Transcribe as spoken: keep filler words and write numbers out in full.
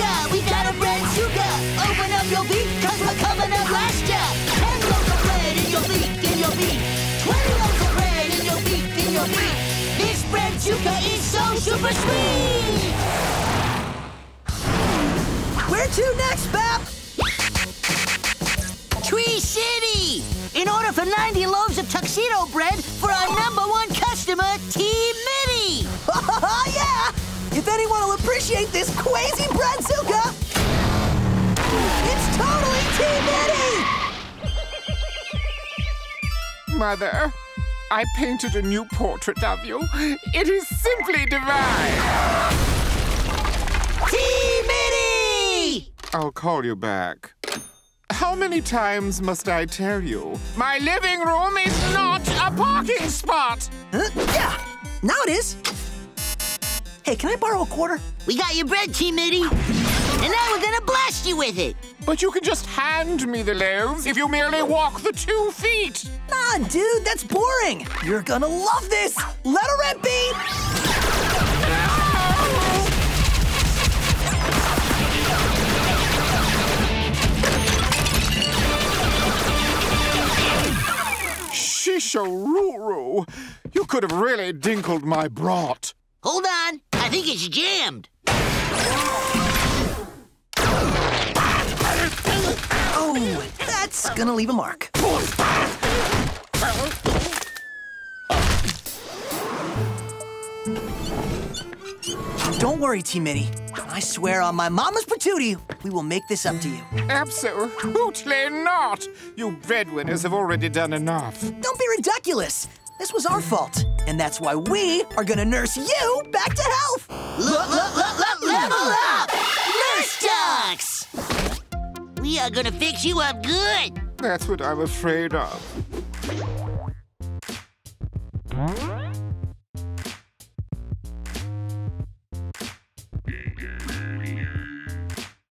Breadzooka, we got a Breadzooka. Open up your beak, cause we're coming up last ya. Ten loaves of bread in your beak, in your beak. Twenty loaves of bread in your beak, in your beak. This Breadzooka is so super sweet. Where to next, Bap? Tree City! In order for ninety loaves of tuxedo bread for our number one customer, T-Midi! Oh, yeah! If anyone will appreciate this crazy Breadzooka, it's totally T-Midi! Mother, I painted a new portrait of you. It is simply divine! T-Midi! I'll call you back. How many times must I tell you? My living room is not a parking spot! Huh? Yeah, now it is. Hey, can I borrow a quarter? We got your bread, T-Midi. And now we're gonna blast you with it. But you can just hand me the loaves if you merely walk the two feet. Nah, dude, that's boring. You're gonna love this. Let her rip be. Shisharoo, you could have really dinkled my brat. Hold on, I think it's jammed. Oh, that's gonna leave a mark. Don't worry, T-Midi. I swear on my mama's patootie, we will make this up to you. Absolutely not! You breadwinners have already done enough. Don't be ridiculous. This was our fault, and that's why we are gonna nurse you back to health. Level up! Nurse Ducks! We are gonna fix you up good. That's what I'm afraid of.